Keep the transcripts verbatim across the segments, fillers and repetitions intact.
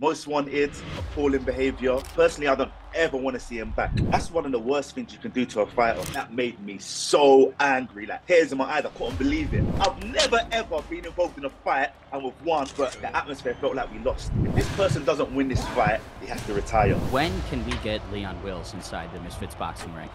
Most Wanted, appalling behaviour. Personally, I don't ever want to see him back. That's one of the worst things you can do to a fighter. That made me so angry, like tears in my eyes, I couldn't believe it. I've never ever been involved in a fight and we've won, but the atmosphere felt like we lost. If this person doesn't win this fight, he has to retire. When can we get Leon Wills inside the Misfits boxing ring?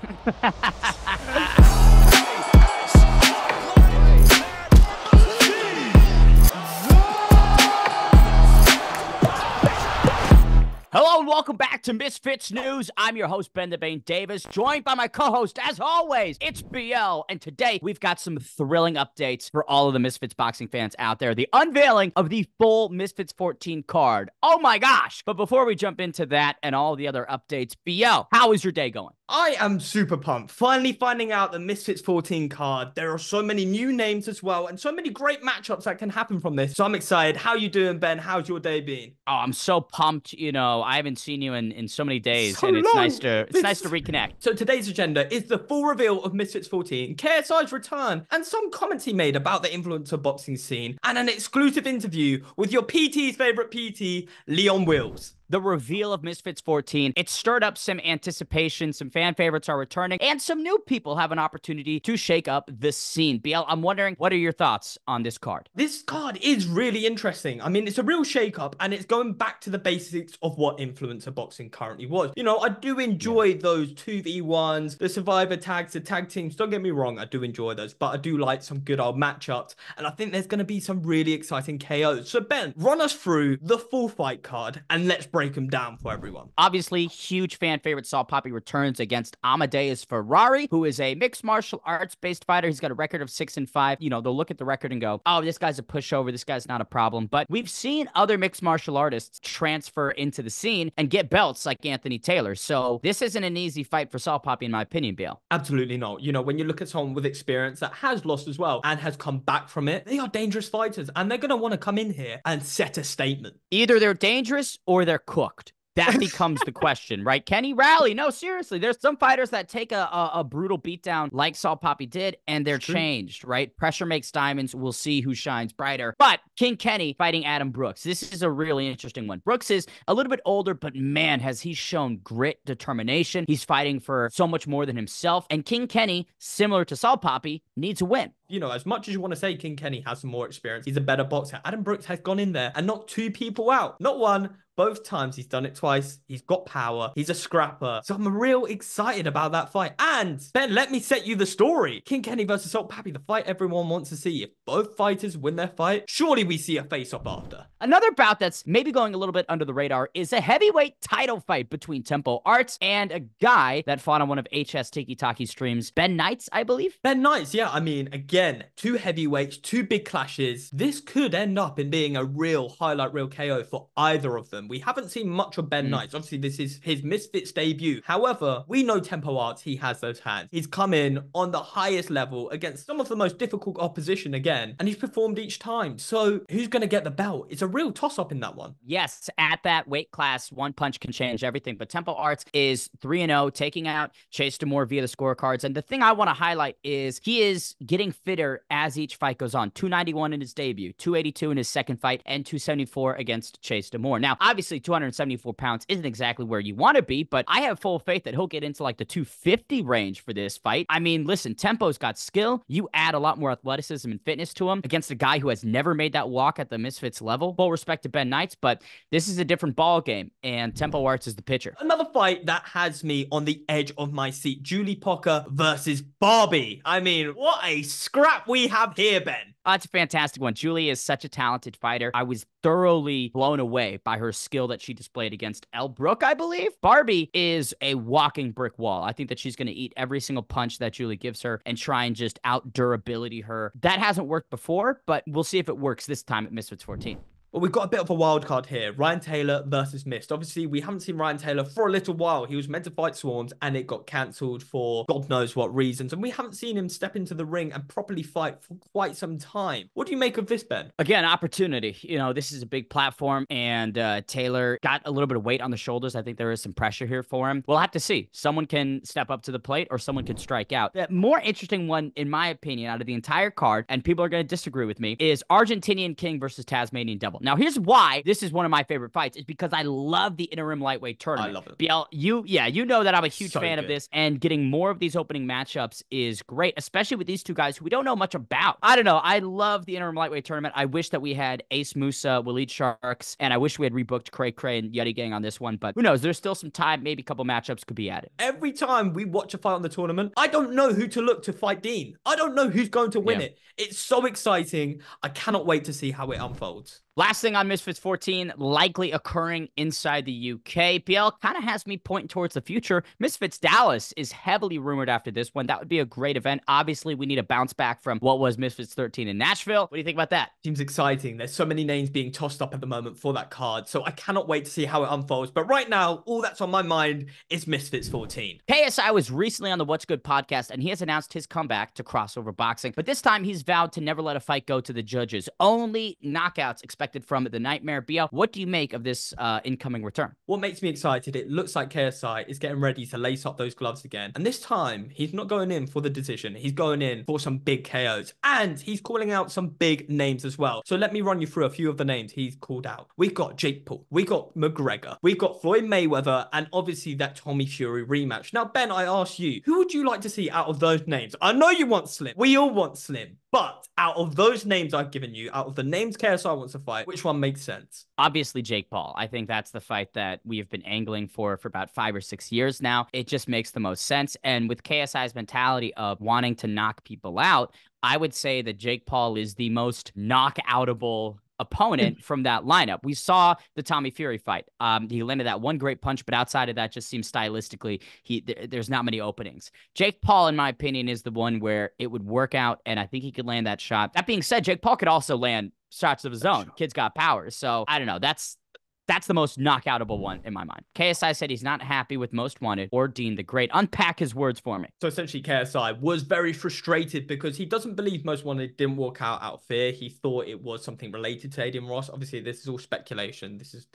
Hello and welcome back to Misfits News. I'm your host, Ben the Bane Davis, joined by my co-host, as always, it's B L. And today, we've got some thrilling updates for all of the Misfits boxing fans out there. The unveiling of the full Misfits fourteen card. Oh my gosh! But before we jump into that and all the other updates, B L, how is your day going? I am super pumped. Finally finding out the Misfits fourteen card. There are so many new names as well and so many great matchups that can happen from this. So I'm excited. How you doing, Ben? How's your day been? Oh, I'm so pumped. You know, I haven't seen you in, in so many days so and it's long. nice to it's this... nice to reconnect. So today's agenda is the full reveal of Misfits fourteen, K S I's return, and some comments he made about the influencer boxing scene and an exclusive interview with your P T's favorite P T, Leon Wills. The reveal of Misfits fourteen, it stirred up some anticipation, some fan favorites are returning, and some new people have an opportunity to shake up the scene. B L, I'm wondering, what are your thoughts on this card? This card is really interesting. I mean, it's a real shake-up, and it's going back to the basics of what influencer boxing currently was. You know, I do enjoy yeah. those two v ones, the survivor tags, the tag teams. Don't get me wrong, I do enjoy those, but I do like some good old matchups, and I think there's going to be some really exciting K Os. So, Ben, run us through the full fight card, and let's break them down for everyone. Obviously, huge fan favorite Salt Papi returns against Amadeus Ferrari, who is a mixed martial arts-based fighter. He's got a record of six and five. You know, they'll look at the record and go, oh, this guy's a pushover. This guy's not a problem. But we've seen other mixed martial artists transfer into the scene and get belts like Anthony Taylor. So this isn't an easy fight for Salt Papi, in my opinion, B L. Absolutely not. You know, when you look at someone with experience that has lost as well and has come back from it, they are dangerous fighters and they're going to want to come in here and set a statement. Either they're dangerous or they're cooked. That becomes the question, right? Can he rally? No, seriously. There's some fighters that take a, a, a brutal beatdown like Salt Papi did, and they're changed, right? Pressure makes diamonds. We'll see who shines brighter. But King Kenny fighting Adam Brooks. This is a really interesting one. Brooks is a little bit older, but man, has he shown grit, determination. He's fighting for so much more than himself. And King Kenny, similar to Salt Papi, needs a win. You know, as much as you want to say King Kenny has some more experience, he's a better boxer. Adam Brooks has gone in there and knocked two people out. Not one. Both times he's done it twice. He's got power. He's a scrapper. So I'm real excited about that fight. And Ben, let me set you the story. King Kenny versus Salt Papi, the fight everyone wants to see. If both fighters win their fight, surely we see a face-off after. Another bout that's maybe going a little bit under the radar is a heavyweight title fight between Tempo Arts and a guy that fought on one of H S Tiki Taki's streams, Ben Knights, I believe. Ben Knights, yeah. I mean, again, two heavyweights, two big clashes. This could end up in being a real highlight reel K O for either of them. We haven't seen much of Ben mm. Knights. Obviously, this is his Misfits debut. However, we know Tempo Arts, he has those hands. He's come in on the highest level against some of the most difficult opposition again, and he's performed each time. So who's going to get the belt? It's a real toss-up in that one. Yes, at that weight class, one punch can change everything, but Tempo Arts is three and oh, taking out Chase DeMore via the scorecards. And the thing I want to highlight is he is getting fitter as each fight goes on. two ninety-one in his debut, two eighty-two in his second fight, and two seventy-four against Chase DeMore. Now, I Obviously, two seventy-four pounds isn't exactly where you want to be, but I have full faith that he'll get into like the two fifty range for this fight. I mean, listen, Tempo's got skill. You add a lot more athleticism and fitness to him against a guy who has never made that walk at the Misfits level. Full respect to Ben Knights, but this is a different ball game, and Tempo Arts is the pitcher. Another fight that has me on the edge of my seat, Julie Pocker versus Barbie. I mean, what a scrap we have here, Ben. Oh, it's a fantastic one. Julie is such a talented fighter. I was thoroughly blown away by her skill that she displayed against L. Brooke, I believe. Barbie is a walking brick wall. I think that she's going to eat every single punch that Julie gives her and try and just out-durability her. That hasn't worked before, but we'll see if it works this time at Misfits fourteen. Well, we've got a bit of a wild card here. Ryan Taylor versus Mist. Obviously, we haven't seen Ryan Taylor for a little while. He was meant to fight Swarms, and it got cancelled for God knows what reasons. And we haven't seen him step into the ring and properly fight for quite some time. What do you make of this, Ben? Again, opportunity. You know, this is a big platform, and uh, Taylor got a little bit of weight on the shoulders. I think there is some pressure here for him. We'll have to see. Someone can step up to the plate, or someone can strike out. The more interesting one, in my opinion, out of the entire card, and people are going to disagree with me, is Argentinian King versus Tasmanian Devil. Now, here's why this is one of my favorite fights, is because I love the interim lightweight tournament. I love it. B L, you, yeah, you know that I'm a huge so fan good. of this, and getting more of these opening matchups is great, especially with these two guys who we don't know much about. I don't know. I love the interim lightweight tournament. I wish that we had Ace Musa, Waleed Sharks, and I wish we had rebooked Cray Cray and Yeti Gang on this one, but who knows? There's still some time. Maybe a couple matchups could be added. Every time we watch a fight on the tournament, I don't know who to look to fight Dean. I don't know who's going to win yeah. it. It's so exciting. I cannot wait to see how it unfolds. Last thing on Misfits fourteen, likely occurring inside the U K. B L kind of has me pointing towards the future. Misfits Dallas is heavily rumored after this one. That would be a great event. Obviously, we need a bounce back from what was Misfits thirteen in Nashville. What do you think about that? Seems exciting. There's so many names being tossed up at the moment for that card, so I cannot wait to see how it unfolds. But right now, all that's on my mind is Misfits fourteen. K S I was recently on the What's Good podcast, and he has announced his comeback to crossover boxing. But this time, he's vowed to never let a fight go to the judges. Only knockouts expected from the Nightmare. B L, what do you make of this uh, incoming return? What makes me excited, it looks like K S I is getting ready to lace up those gloves again. And this time, he's not going in for the decision. He's going in for some big K Os. And he's calling out some big names as well. So let me run you through a few of the names he's called out. We've got Jake Paul. We've got McGregor. We've got Floyd Mayweather. And obviously that Tommy Fury rematch. Now, Ben, I ask you, who would you like to see out of those names? I know you want Slim. We all want Slim. But out of those names I've given you, out of the names K S I wants to fight, which one makes sense? Obviously, Jake Paul. I think that's the fight that we have been angling for for about five or six years now. It just makes the most sense. And with K S I's mentality of wanting to knock people out, I would say that Jake Paul is the most knockoutable opponent from that lineup. We saw the Tommy Fury fight. Um, he landed that one great punch, but outside of that, just seems stylistically, he th there's not many openings. Jake Paul, in my opinion, is the one where it would work out, and I think he could land that shot. That being said, Jake Paul could also land shots of his own. Kid's got power, so I don't know. That's That's the most knockoutable one in my mind. K S I said he's not happy with Most Wanted or Dean the Great. Unpack his words for me. So essentially, K S I was very frustrated because he doesn't believe Most Wanted didn't walk out out of fear. He thought it was something related to Adrian Ross. Obviously, this is all speculation. This is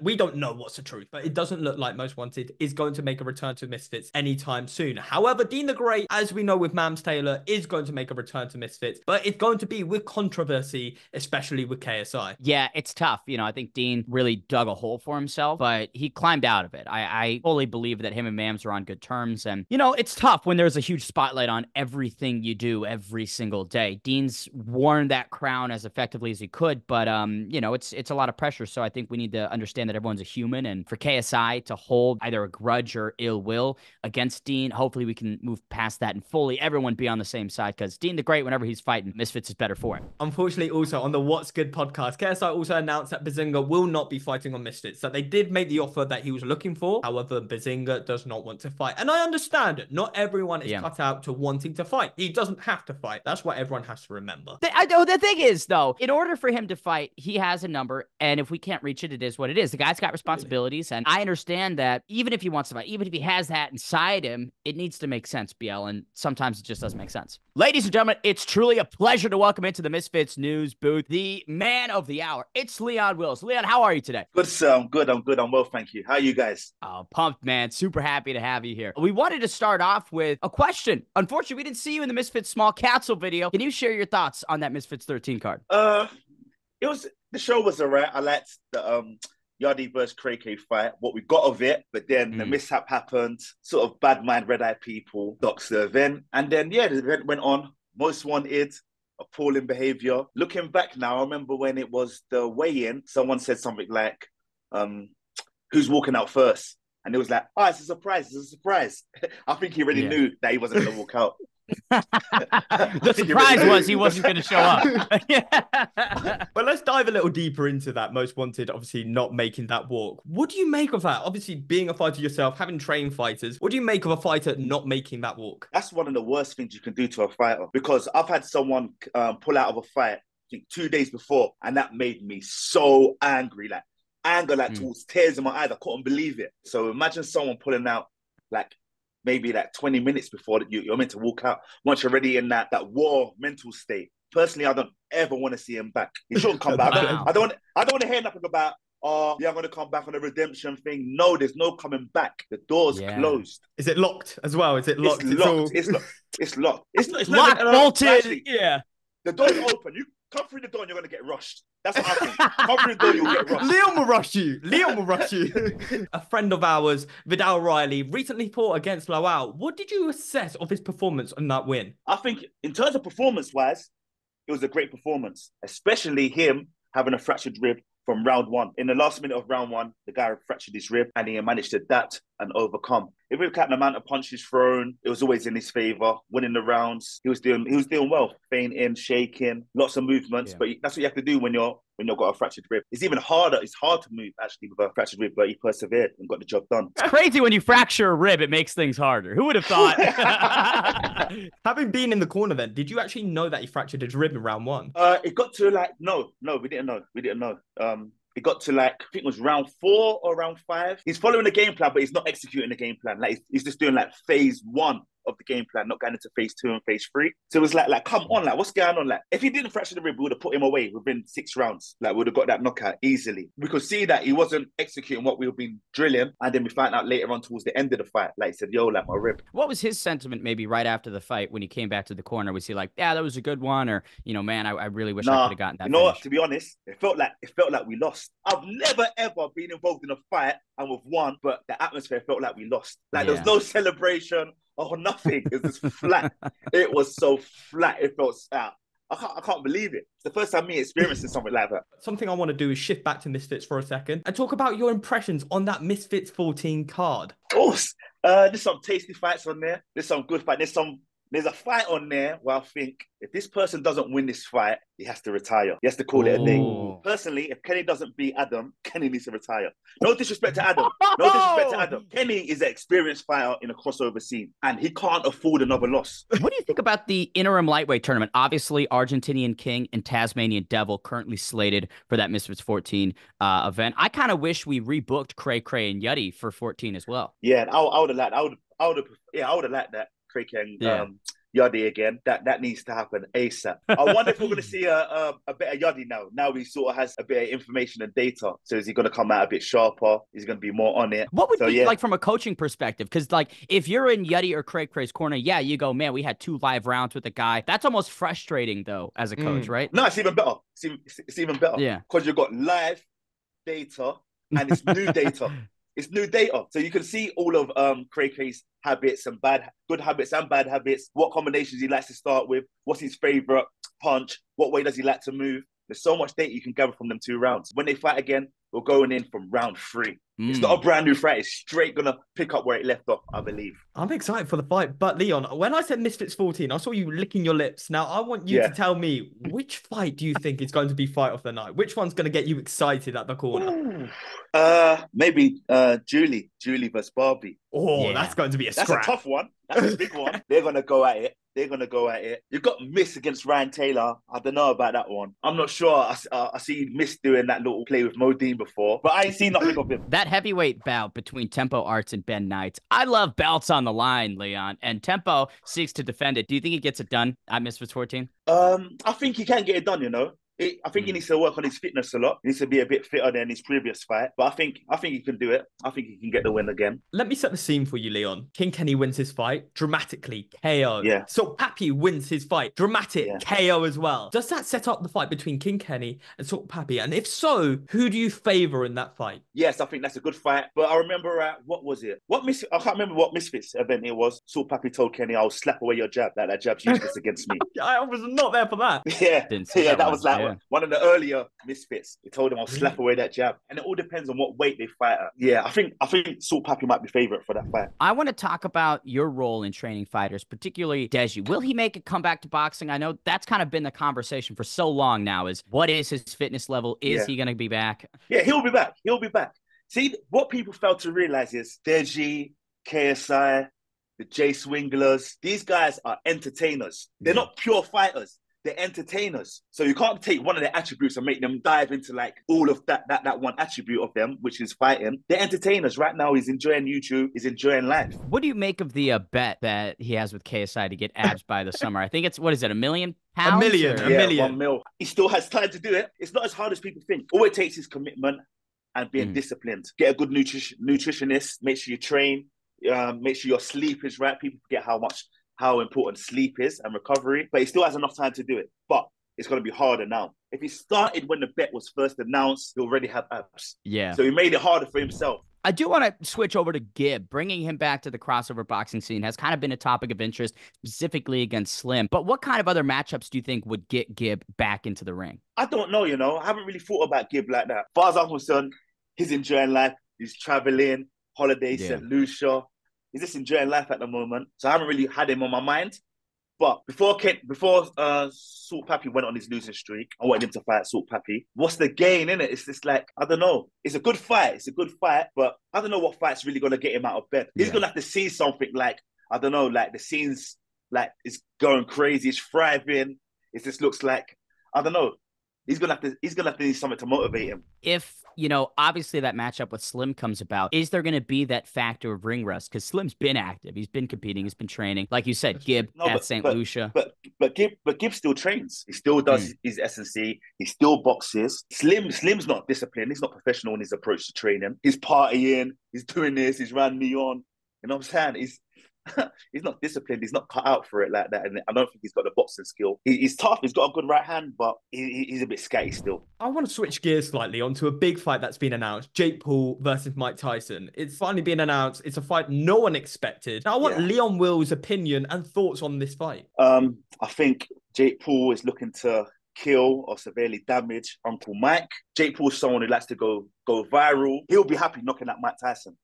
we don't know what's the truth, but it doesn't look like Most Wanted is going to make a return to Misfits anytime soon. However, Dean the Great, as we know with Mams Taylor, is going to make a return to Misfits, but it's going to be with controversy, especially with K S I. Yeah, it's tough. You know, I think Dean really dug a hole for himself, but he climbed out of it. I, I fully believe that him and Mams are on good terms. And, you know, it's tough when there's a huge spotlight on everything you do every single day. Dean's worn that crown as effectively as he could, but, um, you know, it's it's a lot of pressure. So I think we need to understand that everyone's a human. And for K S I to hold either a grudge or ill will against Dean, hopefully we can move past that and fully everyone be on the same side, because Dean the Great, whenever he's fighting, Misfits is better for him. Unfortunately, also on the What's Good podcast, K S I also announced that Bazinga will not be fighting on Misfits, that they did make the offer that he was looking for. However, Bazinga does not want to fight. And I understand it. Not everyone is yeah. cut out to wanting to fight. He doesn't have to fight. That's what everyone has to remember. The, I, the thing is, though, in order for him to fight, he has a number. And if we can't reach it, it is what it is. The guy's got responsibilities. Really? And I understand that even if he wants to fight, even if he has that inside him, it needs to make sense, B L. And sometimes it just doesn't make sense. Ladies and gentlemen, it's truly a pleasure to welcome into the Misfits News booth the man of the hour. It's Leon Wills. Leon, how are you today? Good, sir. I'm good. I'm good. I'm well, thank you. How are you guys? Oh, pumped, man. Super happy to have you here. We wanted to start off with a question. Unfortunately, we didn't see you in the Misfits Small Council video. Can you share your thoughts on that Misfits thirteen card? Uh, it was the show was alright. I liked the um Yardi versus Cray Cray fight, what we got of it, but then mm. the mishap happened. Sort of bad mind, red eye people doxed the event, and then yeah, the event went on. Most Wanted. Appalling behavior. Looking back now, I remember when it was the weigh-in, someone said something like, um, who's walking out first? And it was like, oh, it's a surprise, it's a surprise. I think he already yeah. knew that he wasn't going to walk out. The surprise really was he wasn't going to show up. yeah. But let's dive a little deeper into that. Most Wanted, obviously not making that walk. What do you make of that? Obviously, being a fighter yourself, having trained fighters, what do you make of a fighter not making that walk? That's one of the worst things you can do to a fighter, because I've had someone um, pull out of a fight, I think two days before, and that made me so angry, like anger, like mm. towards tears in my eyes. I couldn't believe it. So imagine someone pulling out, like, maybe like twenty minutes before you, you're meant to walk out, once you're already in that, that war mental state. Personally, I don't ever want to see him back. He shouldn't come back. Wow. I, don't, I, don't, I don't want to hear nothing about, oh, yeah, I'm going to come back on the redemption thing. No, there's no coming back. The door's yeah. closed. Is it locked as well? Is it locked? It's, it's locked. All... It's locked. It's locked. It's, it's locked, not, bolted. Actually, yeah. The door's open. You come through the door and you're going to get rushed. That's what I think. Cover his door, you'll get rushed. Leon will rush you. Leon will rush you. A friend of ours, Vidal Riley, recently fought against Lawal. What did you assess of his performance on that win? I think in terms of performance-wise, it was a great performance, especially him having a fractured rib from round one. In the last minute of round one, the guy fractured his rib and he managed to adapt and overcome. If we look at the amount of punches thrown, it was always in his favour, winning the rounds. He was doing he was doing well, feinting, shaking, lots of movements. Yeah. But that's what you have to do when you're when you've got a fractured rib. It's even harder. It's hard to move, actually, with a fractured rib, but he persevered and got the job done. It's crazy when you fracture a rib, it makes things harder. Who would have thought? Having been in the corner then, did you actually know that he fractured his rib in round one? Uh, it got to like, no, no, we didn't know. We didn't know. Um, It got to like, I think it was round four or round five. He's following the game plan, but he's not executing the game plan. Like he's, he's just doing like phase one of the game plan, not going into phase two and phase three. So it was like, like, come on, like, what's going on? Like, if he didn't fracture the rib, we would have put him away within six rounds. Like, we would have got that knockout easily. We could see that he wasn't executing what we've been drilling. And then we find out later on towards the end of the fight, like, he said, yo, like, my rib. What was his sentiment maybe right after the fight when he came back to the corner? Was he like, yeah, that was a good one? Or, you know, man, I, I really wish nah, I could have gotten that. You know finish. What? To be honest, it felt like it felt like we lost. I've never, ever been involved in a fight and we've won, but the atmosphere felt like we lost. Like, yeah. There was no celebration. Oh, nothing. It was just flat. It was so flat. It felt out. I can't, I can't believe it. It's the first time me experiencing something like that. Something I want to do is shift back to Misfits for a second and talk about your impressions on that Misfits fourteen card. Of course. Uh, there's some tasty fights on there. There's some good fights. There's some... There's a fight on there where I think if this person doesn't win this fight, he has to retire. He has to call Ooh. It a day. Personally, if Kenny doesn't beat Adam, Kenny needs to retire. No disrespect to Adam. No disrespect to Adam. Kenny is an experienced fighter in a crossover scene, and he can't afford another loss. What do you think about the interim lightweight tournament? Obviously, Argentinian King and Tasmanian Devil currently slated for that Misfits fourteen uh, event. I kind of wish we rebooked Cray Cray and Yuddy for fourteen as well. Yeah, I, I would have liked. I would. I would have. Yeah, I would have liked that. Freaking yeah. um, Yuddy again. That that needs to happen ASAP. I wonder if we're going to see a, a a better Yuddy now. Now he sort of has a bit of information and data. So is he going to come out a bit sharper? Is he going to be more on it? What would so, be yeah. like from a coaching perspective? Because like if you're in Yuddy or Craig Cray's corner, yeah, you go, man, we had two live rounds with a guy. That's almost frustrating though as a coach, mm. right? No, it's even better. It's even, it's even better. Yeah, because you've got live data and it's new data. It's new data. So you can see all of um, Cray Cray's habits and bad, good habits and bad habits, what combinations he likes to start with, what's his favourite punch, what way does he like to move. There's so much data you can gather from them two rounds. When they fight again, we're going in from round three. Mm. It's not a brand new fight. It's straight going to pick up where it left off, I believe. I'm excited for the fight. But Leon, when I said Misfits fourteen, I saw you licking your lips. Now, I want you yeah. to tell me, which fight do you think is going to be fight of the night? Which one's going to get you excited at the corner? Uh, maybe uh, Julie. Julie versus Barbie. Oh, yeah. That's going to be a scrap. That's a tough one. That's a big one. They're going to go at it. They're going to go at it. You've got Miss against Ryan Taylor. I don't know about that one. I'm not sure. I, uh, I see Miss doing that little play with Mo Dean before, but I ain't seen nothing of him. That heavyweight bout between Tempo Arts and Ben Knights. I love belts on the line, Leon, and Tempo seeks to defend it. Do you think he gets it done at Misfits fourteen? Um, I think he can get it done, you know. It, I think mm. he needs to work on his fitness a lot. He needs to be a bit fitter than his previous fight. But I think I think he can do it. I think he can get the win again. Let me set the scene for you, Leon. King Kenny wins his fight. Dramatically, K O. Yeah. Salt Papi wins his fight. Dramatic, yeah. K O as well. Does that set up the fight between King Kenny and Salt Papi? And if so, who do you favour in that fight? Yes, I think that's a good fight. But I remember, uh, what was it? What Mis I can't remember what Misfits event it was. Salt Papi told Kenny, I'll slap away your jab. That, that jab's useless against me. I was not there for that. Yeah, Didn't see yeah that, that was like... Yeah. One of the earlier Misfits, they told him I'll slap away that jab. And it all depends on what weight they fight at. Yeah, I think I think Salt Papi might be favorite for that fight. I want to talk about your role in training fighters, particularly Deji. Will he make a comeback to boxing? I know that's kind of been the conversation for so long now, is what is his fitness level? Is yeah. he going to be back? Yeah, he'll be back. He'll be back. See, what people fail to realize is Deji, K S I, the Jay Swinglers, these guys are entertainers. They're yeah. not pure fighters. They're entertainers. So you can't take one of their attributes and make them dive into like all of that that that one attribute of them, which is fighting. They're entertainers. Right now, he's enjoying YouTube. He's enjoying life. What do you make of the uh, bet that he has with K S I to get abs by the summer? I think it's, what is it, a million? Pounds? A million. Or? A yeah, million. One mil. He still has time to do it. It's not as hard as people think. All it takes is commitment and being mm. disciplined. Get a good nutrition nutritionist. Make sure you train. Uh, make sure your sleep is right. People forget how much... how important sleep is and recovery, but he still has enough time to do it. But it's going to be harder now. If he started when the bet was first announced, he already had abs. Yeah. So he made it harder for himself. I do want to switch over to Gib. Bringing him back to the crossover boxing scene has kind of been a topic of interest, specifically against Slim. But what kind of other matchups do you think would get Gib back into the ring? I don't know, you know. I haven't really thought about Gib like that. As far as I'm concerned, he's enjoying life. He's traveling, holiday, yeah. Saint Lucia. He's just enjoying life at the moment. So I haven't really had him on my mind. But before Ken, before uh, Salt Papi went on his losing streak, I wanted him to fight Salt Papi. What's the gain in it? It's just like, I don't know. It's a good fight. It's a good fight. But I don't know what fight's really going to get him out of bed. He's yeah. going to have to see something like, I don't know, like the scene's like, it's going crazy. It's thriving. It just looks like, I don't know. He's going to have to, he's going to have to need something to motivate him. If, you know, obviously that matchup with Slim comes about, is there going to be that factor of ring rust? Because Slim's been active. He's been competing. He's been training. Like you said, Gib no, at but, Saint But, Lucia. But but Gib, but Gib still trains. He still does mm. his S and C. He still boxes. Slim Slim's not disciplined. He's not professional in his approach to training. He's partying. He's doing this. He's ran me on. You know what I'm saying? He's he's not disciplined. He's not cut out for it like that. And I don't think he's got the boxing skill. He, he's tough. He's got a good right hand, but he, he's a bit scatty still. I want to switch gears slightly onto a big fight that's been announced. Jake Paul versus Mike Tyson. It's finally been announced. It's a fight no one expected. Now, I want yeah. Leon Wills' opinion and thoughts on this fight. Um, I think Jake Paul is looking to kill or severely damage Uncle Mike. Jake Paul's someone who likes to go, go viral. He'll be happy knocking out Mike Tyson.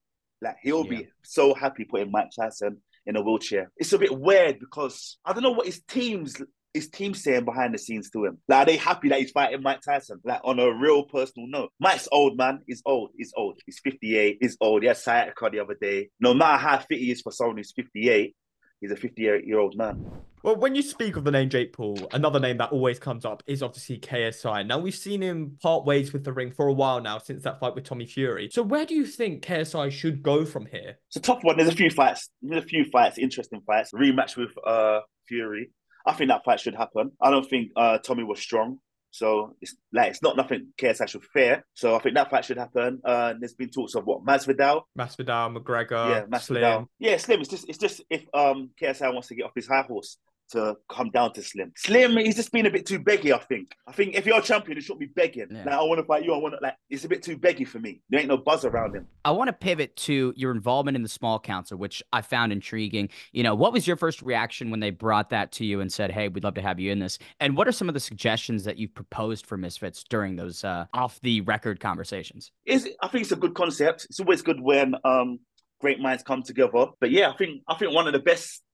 Like, he'll yeah. be so happy putting Mike Tyson in a wheelchair. It's a bit weird because I don't know what his team's his team's saying behind the scenes to him. Like, are they happy that he's fighting Mike Tyson? Like, on a real personal note. Mike's old, man. He's old. He's old. He's fifty-eight. He's old. He had sciatica the other day. No matter how fit he is for someone who's fifty-eight, he's a fifty-eight-year-old man. Well, when you speak of the name Jake Paul, another name that always comes up is obviously K S I. Now, we've seen him part ways with the ring for a while now, since that fight with Tommy Fury. So where do you think K S I should go from here? It's a tough one. There's a few fights. There's a few fights, interesting fights. Rematch with uh, Fury. I think that fight should happen. I don't think uh, Tommy was strong. So it's like it's not nothing K S I should fear. So I think that fight should happen. Uh, there's been talks of what Masvidal, Masvidal, McGregor, yeah, Masvidal. Slim. Yeah, Slim. It's just it's just if um K S I wants to get off his high horse to come down to Slim. Slim, he's just been a bit too beggy. I think. I think if you're a champion, you shouldn't be begging. Yeah. Like, I want to fight you. I want to like. It's a bit too beggy for me. There ain't no buzz around him. I want to pivot to your involvement in the small council, which I found intriguing. You know, what was your first reaction when they brought that to you and said, "Hey, we'd love to have you in this"? And what are some of the suggestions that you've proposed for Misfits during those uh, off-the-record conversations? Is I think it's a good concept. It's always good when um, great minds come together. But yeah, I think I think one of the best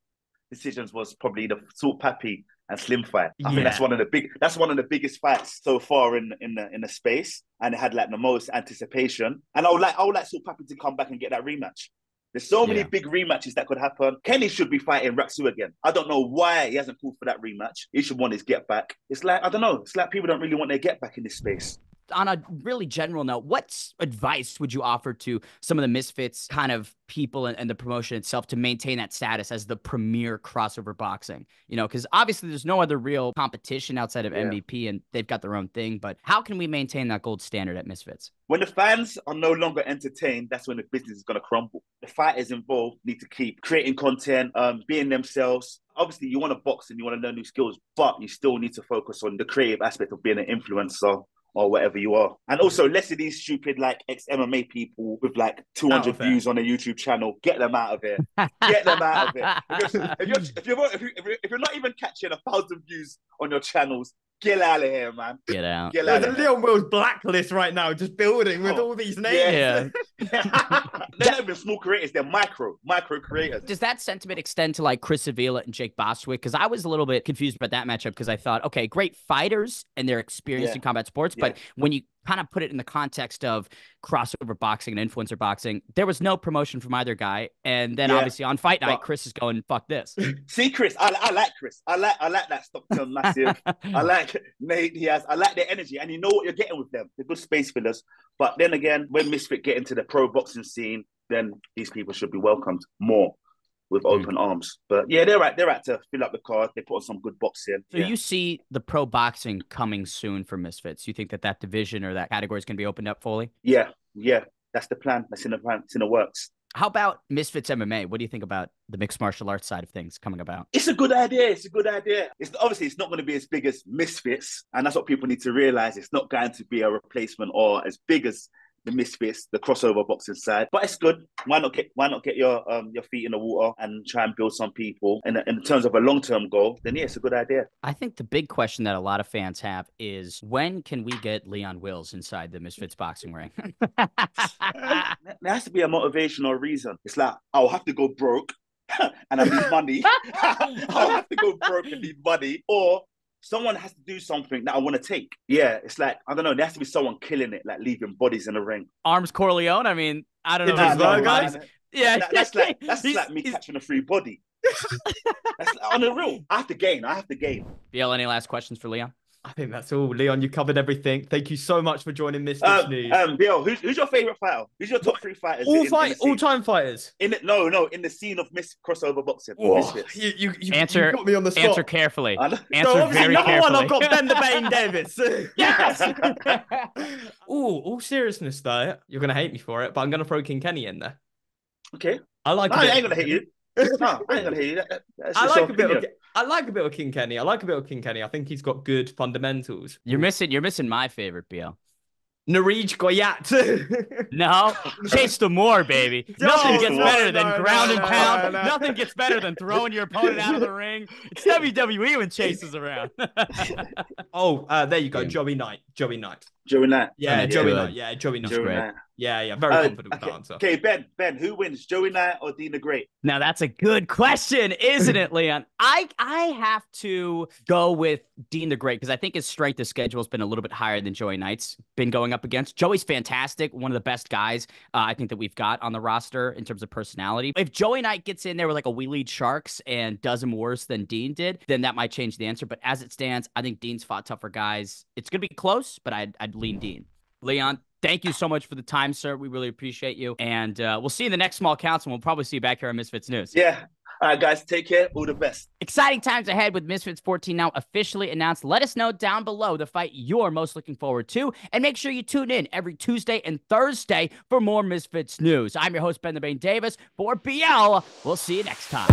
decisions was probably the Salt Papi and Slim fight. I yeah. think that's one of the big, that's one of the biggest fights so far in in the in the space, and it had like the most anticipation. And I would like I would like Salt Papi to come back and get that rematch. There's so yeah. many big rematches that could happen. Kenny should be fighting Raksu again. I don't know why he hasn't called for that rematch. He should want his get back. It's like I don't know. It's like people don't really want their get back in this space. On a really general note, what advice would you offer to some of the Misfits kind of people and, and the promotion itself to maintain that status as the premier crossover boxing? You know, because obviously there's no other real competition outside of yeah. M V P, and they've got their own thing. But how can we maintain that gold standard at Misfits? When the fans are no longer entertained, that's when the business is going to crumble. The fighters involved need to keep creating content, um, being themselves. Obviously, you want to box and you want to learn new skills, but you still need to focus on the creative aspect of being an influencer or whatever you are. And also, less of these stupid, like, ex-M M A people with, like, two hundred views on a YouTube channel. Get them out of here. Get them out of it. If you're, if you're, if you're, if you're, if you're not even catching a thousand views on your channels, get out of here, man. Get out. Get out. There's a Leon Wills blacklist right now, just building with oh, all these names. Yeah. They're not even small creators. They're micro, micro creators. Does that sentiment extend to like Chris Avila and Jake Boswick? Because I was a little bit confused about that matchup because I thought, okay, great fighters and their experience yeah. in combat sports. Yeah. But when you kind of put it in the context of crossover boxing and influencer boxing, there was no promotion from either guy. And then yeah. obviously on fight night, well, Chris is going, fuck this. See, Chris, I, I like Chris. I like I like that Stockton massive. I like Nate Diaz. I like their energy. And you know what you're getting with them. They're good space fillers. But then again, when Misfit get into the pro boxing scene, then these people should be welcomed more with open mm. arms. But yeah, they're right. They're right to fill up the card. They put on some good boxing. So yeah. you see the pro boxing coming soon for Misfits. You think that that division or that category is going to be opened up fully? Yeah, yeah. That's the plan. That's in the plan. It's in the works. How about Misfits M M A? What do you think about the mixed martial arts side of things coming about? It's a good idea. It's a good idea. It's obviously, it's not going to be as big as Misfits. And that's what people need to realize. It's not going to be a replacement or as big as the Misfits, the crossover boxing side, but it's good. Why not get why not get your um your feet in the water and try and build some people? And in terms of a long-term goal, then yeah, it's a good idea. I think the big question that a lot of fans have is, when can we get Leon Wills inside the Misfits boxing ring? There has to be a motivational reason. It's like, I'll have to go broke and I need money. I'll have to go broke and need money, or someone has to do something that I want to take. Yeah, it's like, I don't know, there has to be someone killing it, like leaving bodies in the ring. Arms Corleone, I mean, I don't know. Yeah, no, guys. Right. yeah. That, that's like, that's like me he's... catching a free body. That's like, on the real. I have to gain, I have to gain. B L, any last questions for Leon? I think that's all. Leon, you covered everything. Thank you so much for joining this um, News. Um, B L, who's, who's your favourite fighter? Who's your top three fighters? All in, fight, in all-time fighters? In it, no, no, in the scene of Miss crossover boxing. Oh, you, you, you, answer, you got me on the spot. Answer carefully. Answer no, very number carefully. Number one, I've got Ben the Bane Davis. Yes! Ooh, all seriousness though, you're going to hate me for it, but I'm going to throw King Kenny in there. Okay. I like. No, I ain't going to hate you. No, I ain't going to hate you. That, that's I like a bit of... I like a bit of King Kenny. I like a bit of King Kenny. I think he's got good fundamentals. You're missing you're missing my favorite, B L. Narij Goyat. No. Chase DeMore, baby. No, Nothing gets no, better no, than no, ground and no, pound. No, no. Nothing gets better than throwing your opponent out of the ring. It's W W E when Chase is around. oh, uh, there you go. Yeah. Joey Knight. Joey Knight. Joey Knight. Yeah, yeah Joey yeah. Knight. Yeah, Joey Knight. Joey Knight. Yeah, yeah. Very uh, confident okay. with that answer. Okay, Ben, Ben, who wins, Joey Knight or Dean the Great? Now that's a good question, isn't it, Leon? I I have to go with Dean the Great because I think his strength of schedule has been a little bit higher than Joey Knight's been going up against. Joey's fantastic, one of the best guys uh, I think that we've got on the roster in terms of personality. If Joey Knight gets in there with like a Waleed Sharks and does him worse than Dean did, then that might change the answer. But as it stands, I think Dean's fought tougher guys. It's gonna be close, but I'd I'd lean Dean. Leon, thank you so much for the time, sir. We really appreciate you. And uh, we'll see you in the next Small Council. We'll probably see you back here on Misfits News. Yeah. All right, guys. Take care. All the best. Exciting times ahead with Misfits fourteen now officially announced. Let us know down below the fight you're most looking forward to. And make sure you tune in every Tuesday and Thursday for more Misfits News. I'm your host, Ben the Bane Davis. For B L, we'll see you next time.